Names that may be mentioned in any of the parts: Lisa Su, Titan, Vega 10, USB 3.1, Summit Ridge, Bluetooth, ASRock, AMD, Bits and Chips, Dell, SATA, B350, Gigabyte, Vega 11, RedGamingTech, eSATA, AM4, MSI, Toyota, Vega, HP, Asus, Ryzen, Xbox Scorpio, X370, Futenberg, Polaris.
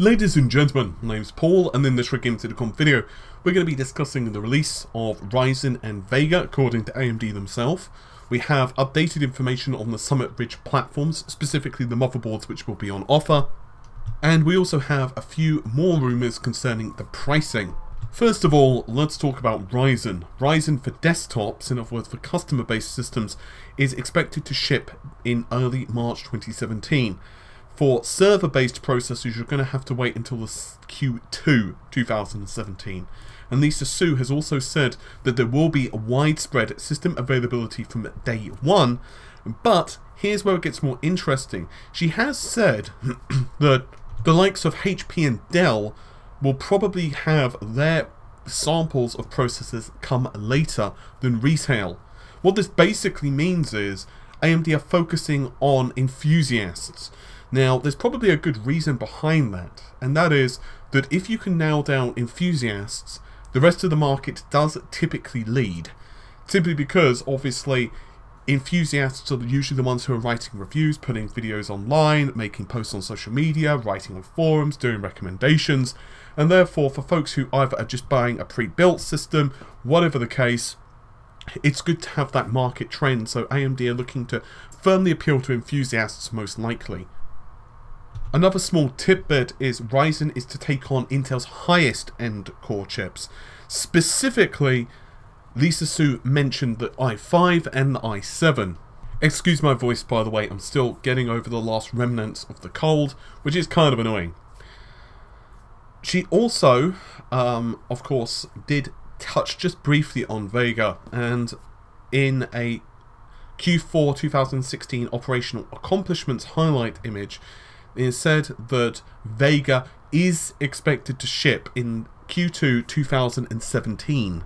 Ladies and gentlemen, my name's Paul, and in this RedGamingTech video, we're going to be discussing the release of Ryzen and Vega, according to AMD themselves. We have updated information on the Summit Ridge platforms, specifically the motherboards which will be on offer, and we also have a few more rumours concerning the pricing. First of all, let's talk about Ryzen. Ryzen for desktops, in other words for customer-based systems, is expected to ship in early March 2017. For server-based processors, you're going to have to wait until the Q2 2017. And Lisa Su has also said that there will be a widespread system availability from day one, but here's where it gets more interesting. She has said that the likes of HP and Dell will probably have their samples of processors come later than retail. What this basically means is AMD are focusing on enthusiasts. Now, there's probably a good reason behind that, and that is that if you can nail down enthusiasts, the rest of the market does typically lead. Simply because, obviously, enthusiasts are usually the ones who are writing reviews, putting videos online, making posts on social media, writing on forums, doing recommendations, and therefore for folks who either are just buying a pre-built system, whatever the case, it's good to have that market trend, so AMD are looking to firmly appeal to enthusiasts most likely. Another small tidbit is Ryzen is to take on Intel's highest end core chips. Specifically, Lisa Su mentioned the i5 and the i7. Excuse my voice, by the way, I'm still getting over the last remnants of the cold, which is kind of annoying. She also, of course, did touch just briefly on Vega, and in a Q4 2016 operational accomplishments highlight image, it is said that Vega is expected to ship in Q2 2017.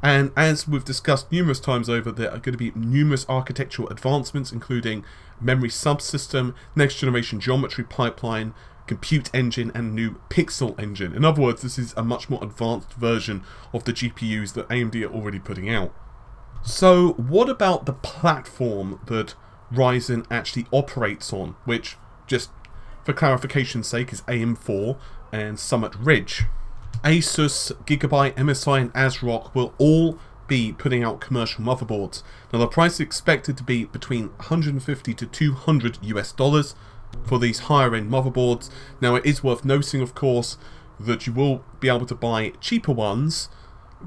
And as we've discussed numerous times over, there are going to be numerous architectural advancements, including memory subsystem, next generation geometry pipeline, compute engine, and new pixel engine. In other words, this is a much more advanced version of the GPUs that AMD are already putting out. So what about the platform that Ryzen actually operates on, which, just for clarification's sake, is AM4 and Summit Ridge? Asus, Gigabyte, MSI and ASRock will all be putting out commercial motherboards. Now the price is expected to be between $150 to $200 for these higher end motherboards. Now it is worth noting, of course, that you will be able to buy cheaper ones,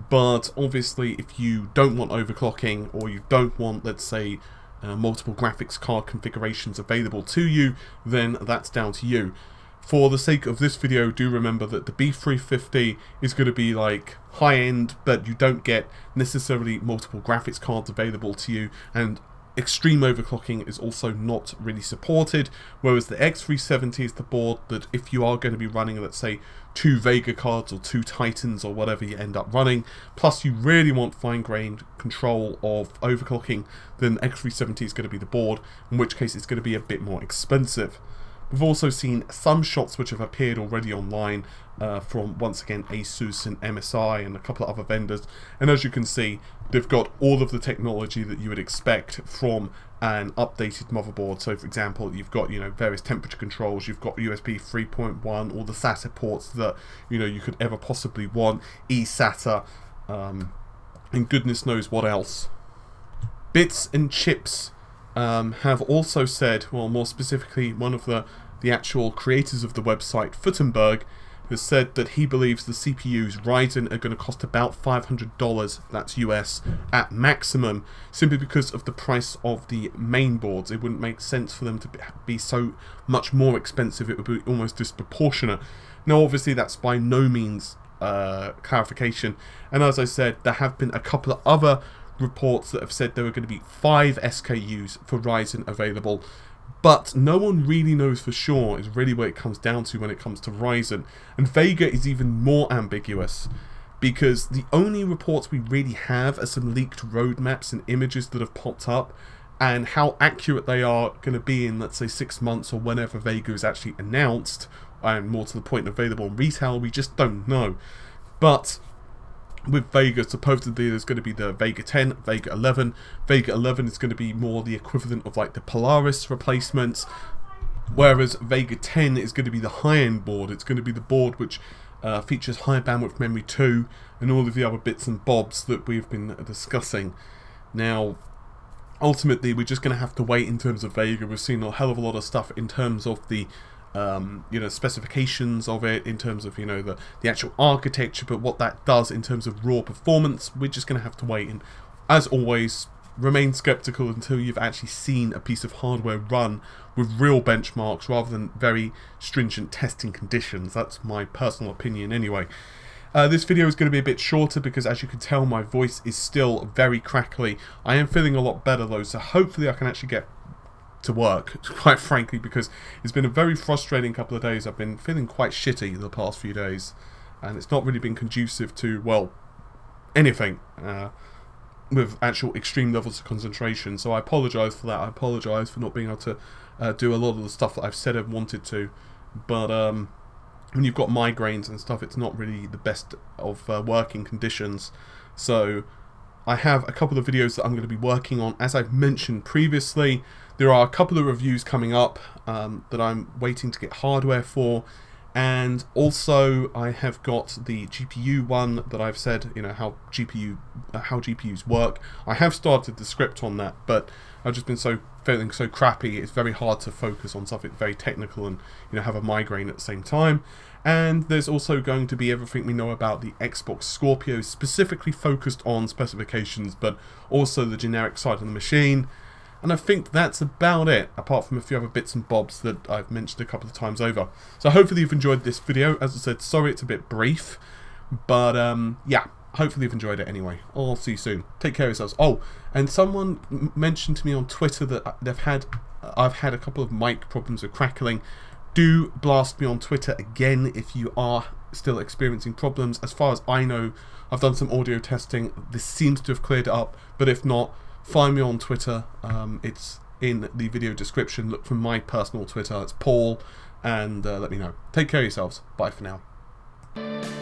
but obviously if you don't want overclocking or you don't want, let's say, multiple graphics card configurations available to you, then that's down to you. For the sake of this video, do remember that the B350 is going to be like high-end, but you don't get necessarily multiple graphics cards available to you, and extreme overclocking is also not really supported, whereas the X370 is the board that if you are going to be running, let's say, 2 Vega cards or 2 Titans or whatever you end up running, plus you really want fine-grained control of overclocking, then the X370 is going to be the board, in which case it's going to be a bit more expensive. We've also seen some shots which have appeared already online from, once again, Asus and MSI and a couple of other vendors. And as you can see, they've got all of the technology that you would expect from an updated motherboard. So, for example, you've got, you know, various temperature controls, you've got USB 3.1, all the SATA ports that, you know, you could ever possibly want, eSATA, and goodness knows what else. Bits and Chips have also said, well, more specifically, one of the actual creators of the website, Futenberg, has said that he believes the CPUs Ryzen are going to cost about $500, that's US, at maximum, simply because of the price of the main boards. It wouldn't make sense for them to be so much more expensive, it would be almost disproportionate. Now, obviously, that's by no means clarification, and as I said, there have been a couple of other reports that have said there are going to be 5 SKUs for Ryzen available, but no one really knows for sure is really where it comes down to when it comes to Ryzen. And Vega is even more ambiguous, because the only reports we really have are some leaked roadmaps and images that have popped up, and how accurate they are going to be in, let's say, 6 months or whenever Vega is actually announced, and more to the point available in retail, we just don't know. But with Vega, supposedly there's going to be the Vega 10, Vega 11. Vega 11 is going to be more the equivalent of like the Polaris replacements. Whereas Vega 10 is going to be the high-end board. It's going to be the board which features high bandwidth memory 2 and all of the other bits and bobs that we've been discussing. Now, ultimately, we're just going to have to wait in terms of Vega. We've seen a hell of a lot of stuff in terms of the specifications of it, in terms of the actual architecture, but what that does in terms of raw performance, we're just going to have to wait. And as always, remain skeptical until you've actually seen a piece of hardware run with real benchmarks rather than very stringent testing conditions. That's my personal opinion anyway. This video is going to be a bit shorter because, as you can tell, my voice is still very crackly. I am feeling a lot better though, so hopefully I can actually get to work, quite frankly, because it's been a very frustrating couple of days. I've been feeling quite shitty the past few days, and it's not really been conducive to, well, anything with actual extreme levels of concentration. So I apologise for that. I apologise for not being able to do a lot of the stuff that I've said I've wanted to, but when you've got migraines and stuff, it's not really the best of working conditions. So I have a couple of videos that I'm going to be working on. As I've mentioned previously, there are a couple of reviews coming up that I'm waiting to get hardware for, and also I have got the GPU one that I've said, how GPUs work. I have started the script on that, but I've just been feeling so crappy. It's very hard to focus on something very technical and have a migraine at the same time. And there's also going to be everything we know about the Xbox Scorpio, specifically focused on specifications, but also the generic side of the machine. And I think that's about it, apart from a few other bits and bobs that I've mentioned a couple of times over. So hopefully you've enjoyed this video. As I said, sorry it's a bit brief, but yeah, hopefully you've enjoyed it anyway. I'll see you soon. Take care of yourselves. Oh, and someone mentioned to me on Twitter that I've had a couple of mic problems with crackling. Do blast me on Twitter again if you are still experiencing problems. As far as I know, I've done some audio testing. This seems to have cleared it up, but if not, find me on Twitter. It's in the video description. Look for my personal Twitter. It's Paul, and let me know. Take care of yourselves. Bye for now.